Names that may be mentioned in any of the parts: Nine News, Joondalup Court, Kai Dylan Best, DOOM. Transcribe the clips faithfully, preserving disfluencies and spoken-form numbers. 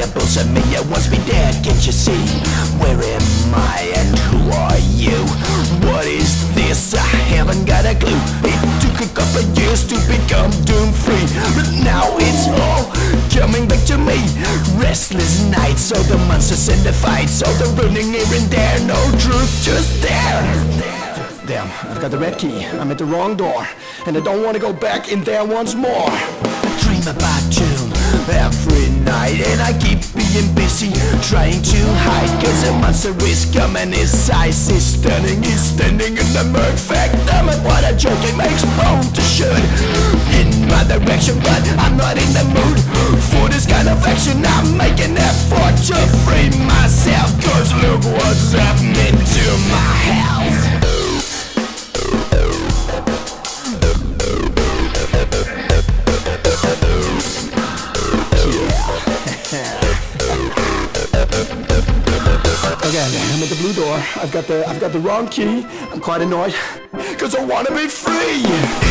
a bull's a million wants me dead. Can't you see? Where am I and who are you? What is this? I haven't got a clue. It took a couple years to become doom free, but now it's all coming back to me. Restless nights, all the monsters and the fights, all the running here and there, no truth, just there. Damn, I've got the red key, I'm at the wrong door, and I don't want to go back in there once more. I dream about you every night, and I keep being busy trying to hide, cause a monster is coming, his size is stunning. He's standing in the murk fact, damn it, what a joke, it makes bone to shoot in my direction, but I'm not in the mood for this kind of action. I'm making an effort to free myself, cause look what's happening to my health. I'm at the blue door, I've got the, I've got the wrong key. I'm quite annoyed, cause I wanna be free.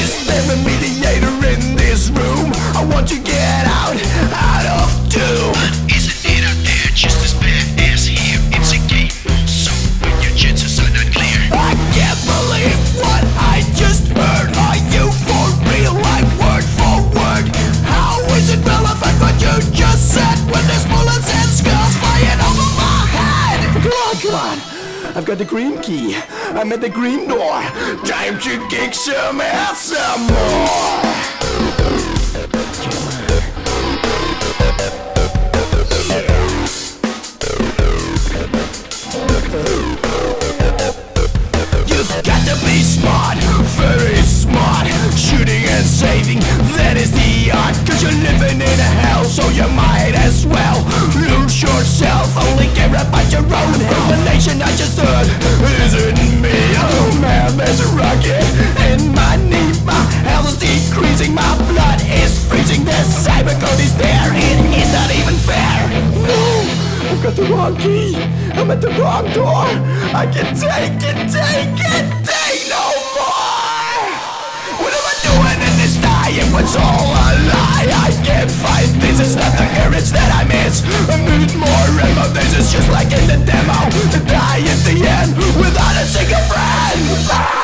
Is there a mediator in this room? I want to get out, out of doom. But isn't it out there just as bad as here? It's a game, so when your chances are not clear. I can't believe what I just heard. Are you for real, like word for word? How is it relevant what you just said when there's bullets and skulls flying over my Come on, I've got the green key, I'm at the green door. Time to kick some ass some more. You've got to be smart, very smart. Shooting and saving, that is the art. Cause you're living in a hell, so you might as well lose yourself. Only care about your own revelation. I just heard, isn't me? Oh man, there's a rocket in my knee. My health is decreasing, my blood is freezing. The cybercode is there, it is not even fair. No, I've got the wrong key, I'm at the wrong door. I can take it, take it, take no more. It's all a lie, I can't fight this. It's not the courage that I miss. I need more ammo, this is just like in the demo. To die at the end without a single friend.